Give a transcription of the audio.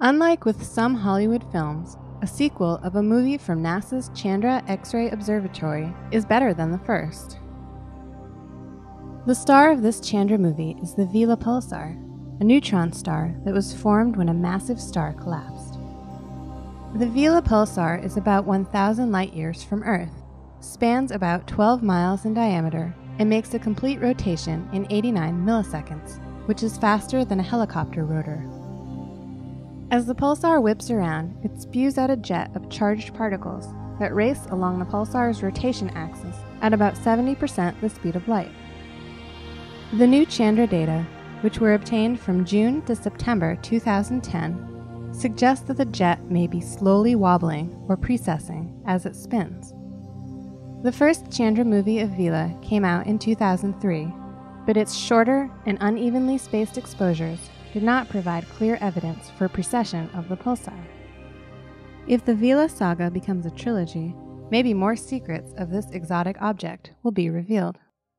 Unlike with some Hollywood films, a sequel of a movie from NASA's Chandra X-ray Observatory is better than the first. The star of this Chandra movie is the Vela Pulsar, a neutron star that was formed when a massive star collapsed. The Vela Pulsar is about 1,000 light-years from Earth, spans about 12 miles in diameter, and makes a complete rotation in 89 milliseconds, which is faster than a helicopter rotor. As the pulsar whips around, it spews out a jet of charged particles that race along the pulsar's rotation axis at about 70% the speed of light. The new Chandra data, which were obtained from June to September 2010, suggest that the jet may be slowly wobbling or precessing as it spins. The first Chandra movie of Vela came out in 2003, but its shorter and unevenly spaced exposures did not provide clear evidence for precession of the pulsar. If the Vela saga becomes a trilogy, maybe more secrets of this exotic object will be revealed.